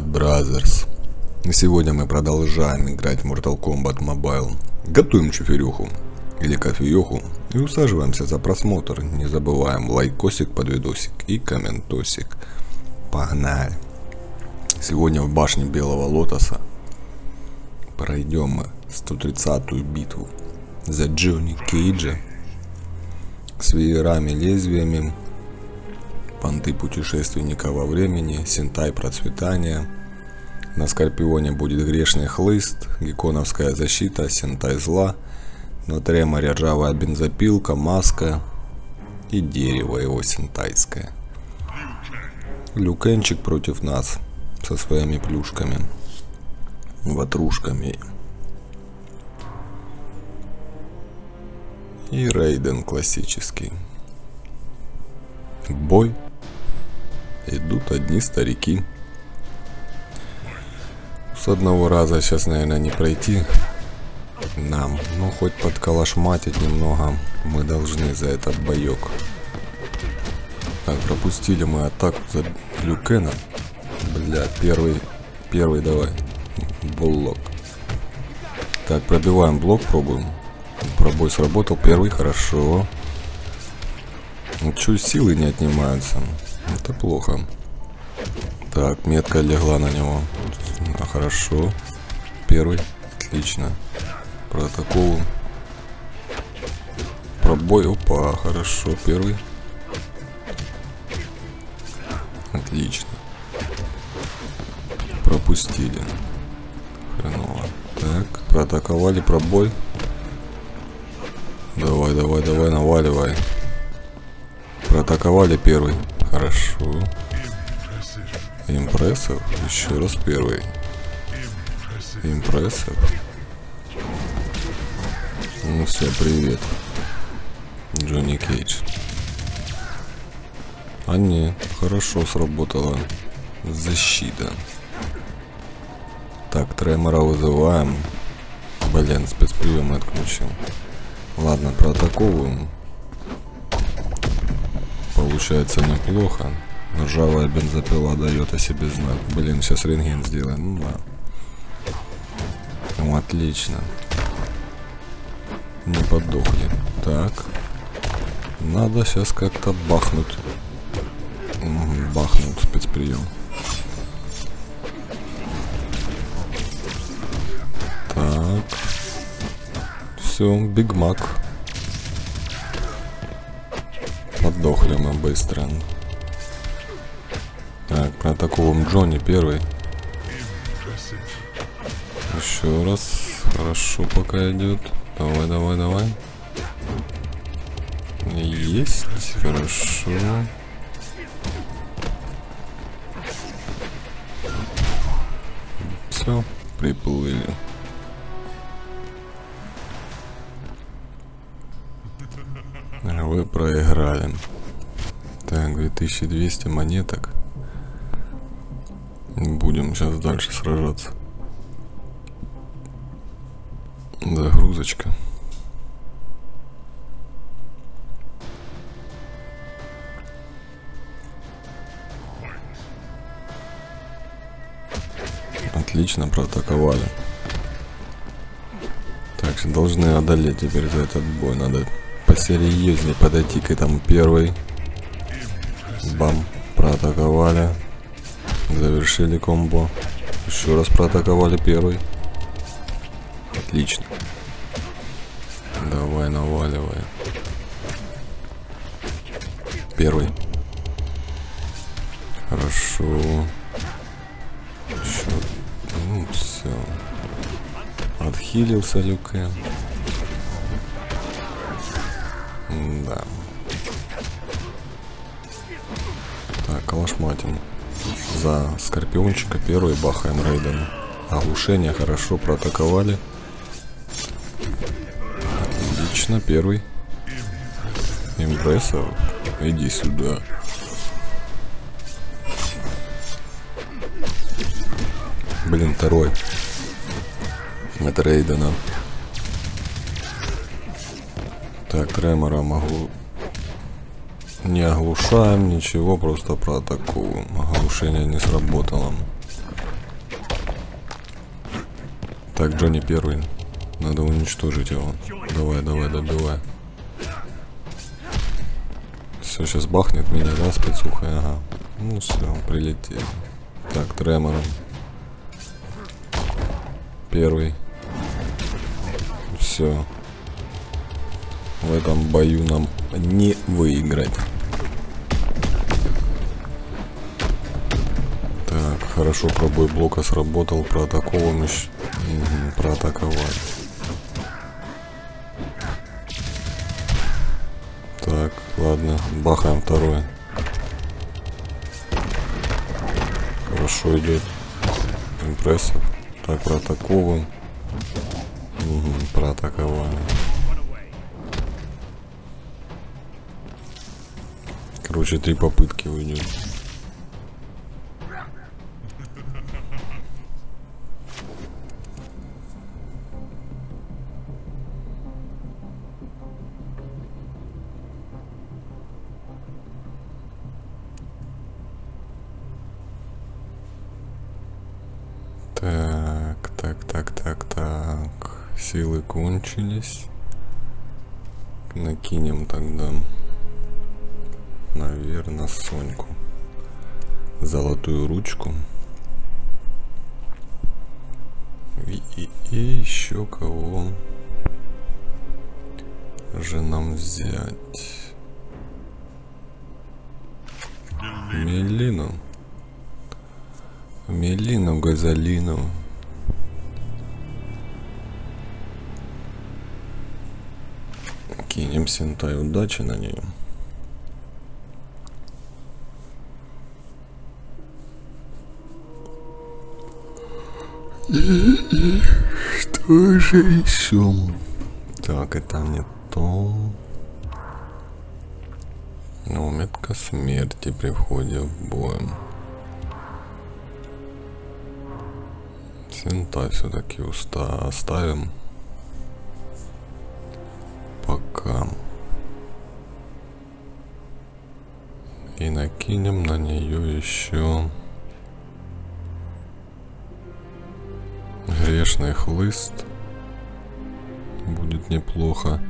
Kombat Brothers. Сегодня мы продолжаем играть в Mortal Kombat Mobile. Готовим чиферюху или кофеюху и усаживаемся за просмотр. Не забываем лайкосик под видосик и комментосик. Погнали! Сегодня в башне Белого Лотоса пройдем мы 130-ю битву за Джонни Кейджа с веерами, лезвиями, понты путешественника во времени, сентай процветания. На Скорпионе будет грешный хлыст, геконовская защита, сентай зла, на Треморе ржавая бензопилка, маска и дерево его сентайское. Люкенчик против нас со своими плюшками, ватрушками. И Райден классический. В бой идут одни старики. С одного раза сейчас, наверное, не пройти нам, но хоть подколошматить немного мы должны за этот боек. Так, пропустили мы атаку за Люкена. Бля, первый давай. Блок. Так, пробиваем блок, пробуем. Пробой сработал, первый, хорошо. Ну, чё, силы не отнимаются. Это плохо. Так, метка легла на него. А, хорошо. Первый, отлично. Протокол. Пробой, опа, хорошо, первый. Отлично. Пропустили. Хреново. Так, проатаковали, пробой. Давай, давай, давай, наваливай. Проатаковали первый. Хорошо. Импрессив. Еще раз первый. Импрессив. Ну все, привет. Джонни Кейдж. А не, хорошо сработала защита. Так, Тремора вызываем. Блин, спецприем отключил. Ладно, проатаковываем. Получается неплохо. Ржавая бензопила дает о себе знак. Блин, сейчас рентген сделаем. Ну да. Ну, отлично. Не подохли. Так. Надо сейчас как-то бахнуть. Бахнуть спецприем. Так. Все, Биг Мак. Подохли мы быстро. Так, протоколом Джонни первый. Еще раз. Хорошо пока идет. Давай, давай, давай. Есть. Хорошо. Все, приплыли. Вы проиграли. Так, 2200 монеток. Будем сейчас дальше сражаться. Загрузочка. Отлично, проатаковали. Так, должны одолеть теперь за этот бой. Надо посерьезнее подойти к этому. Первый. Бам. Проатаковали. Завершили комбо. Еще раз проатаковали первый. Отлично. Давай, наваливай. Первый. Хорошо. Еще. Ну, все. Отхилился Люкен. Да. Так, калашматим. За Скорпиончика первый бахаем Рейдена. Оглушение хорошо проатаковали. Отлично, первый. Импрессив. Иди сюда. Блин, второй. От Рейдена. Так, Тремора могу... Не оглушаем, ничего, просто проатакуем. Оглушение не сработало. Так, Джонни первый. Надо уничтожить его. Давай, давай, добивай. Все, сейчас бахнет меня, да, спецуха? Ага. Ну все, прилетел. Так, тремором. Первый. Все. В этом бою нам не выиграть. Так, хорошо, пробой блока сработал, проатаковали. Так, ладно, бахаем второе. Хорошо идет. Импрессив. Так, проатаковываем. Угу, проатаковали. Короче, 3 попытки уйдет. Так. Силы кончились. Накинем тогда, наверное, Соньку. Золотую ручку. И еще кого же нам взять? Мелину. Мелину Газолину. Кинем сентай удачи на нее. И что же еще? Так, это не то. Но метка смерти при входе в бой. Сентай все-таки оставим. Пока. И накинем на нее еще грешный хлыст. Будет неплохо.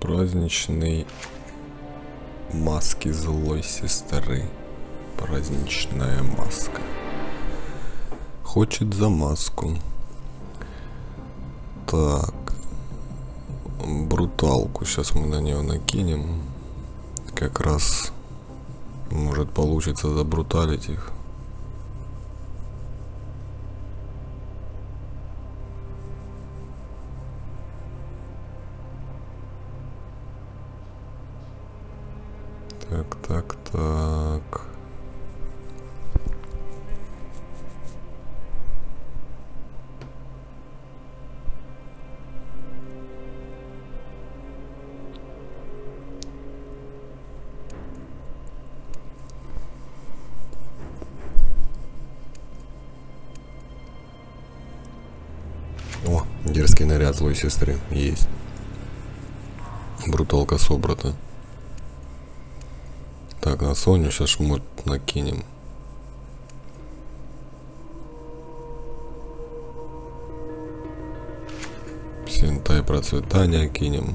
Праздничный маски злой сестры. Праздничная маска. Хочет за маску. Так. Бруталку сейчас мы на нее накинем. Как раз может получится забруталить их. Так. О, дерзкий наряд злой сестры есть. Бруталка собрата. Так, на Соню сейчас шмот накинем. Сентай процветания кинем.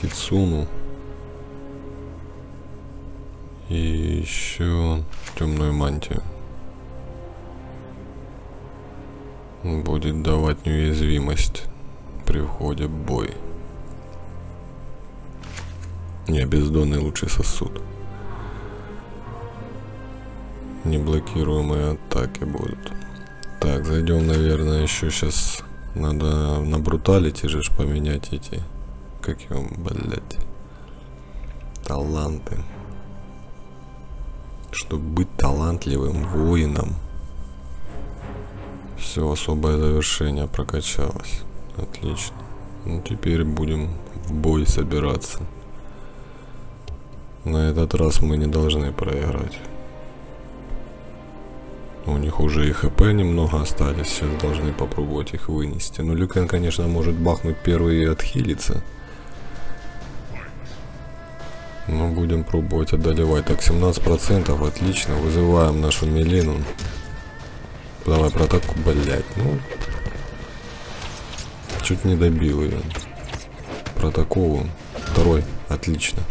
Кицуну. И еще темную мантию. Будет давать неуязвимость при входе в бой. Не, бездонный лучший сосуд. Неблокируемые атаки будут. Так, зайдем, наверное, еще сейчас надо на бруталити же поменять эти. Как его, блять. Таланты. Чтобы быть талантливым воином. Все, особое завершение прокачалось. Отлично. Ну теперь будем в бой собираться. На этот раз мы не должны проиграть. У них уже и хп немного остались. Сейчас должны попробовать их вынести. Но Люкен, конечно, может бахнуть первый и отхилиться. Но будем пробовать одолевать. Так, 17%. Отлично. Вызываем нашу Мелину. Давай протоку, блять. Ну, чуть не добил ее. Протоколу. Второй. Отлично.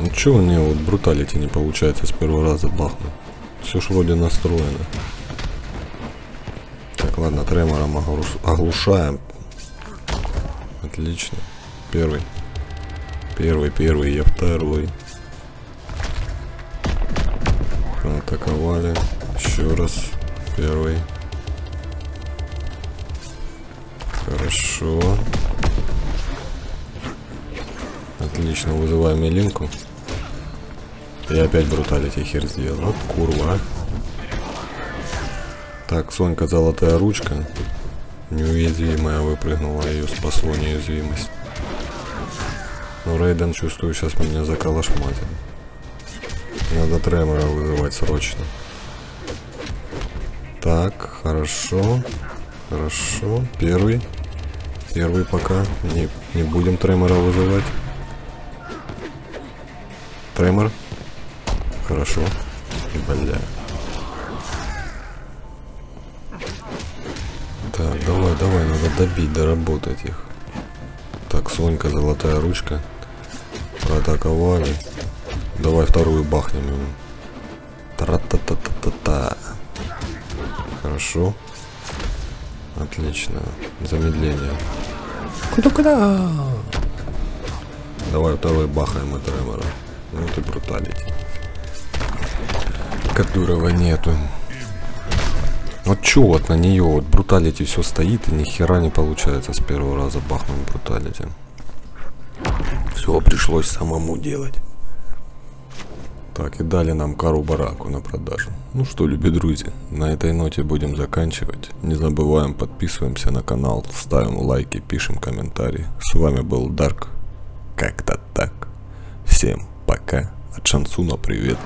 Ну чё у нее вот бруталити не получается с первого раза бахнуть. Все ж вроде настроено. Так, ладно, тремором оглушаем. Отлично. Первый, я второй. Атаковали. Еще раз. Первый. Хорошо. Отлично, вызываем Мелинку. И опять бруталити хер сделал. Вот курва. Так, Сонька золотая ручка. Неуязвимая выпрыгнула, ее спасло неуязвимость. Но Райден, чувствую, сейчас меня заколошматит. Надо тремора вызывать срочно. Так, хорошо. Хорошо. Первый пока. Не будем тремора вызывать. Тремор. Хорошо. Бля. Так, давай, надо добить, доработать их. Так, Сонька, золотая ручка. Проатаковали. Давай вторую бахнем ему. Тра-та-та-та-та-та. Хорошо. Отлично. Замедление. Куда-куда? Давай второй бахаем от тремора. Ну ты бруталити. Которого нету. Вот чё вот на нее вот бруталити все стоит и ни хера не получается с первого раза бахнуть бруталити. Все пришлось самому делать. Так, и дали нам Кару Бараку на продажу. Ну что, любые друзья, на этой ноте будем заканчивать. Не забываем, подписываемся на канал, ставим лайки, пишем комментарии. С вами был Дарк. Как-то так. Всем пока. От Шансуна привет.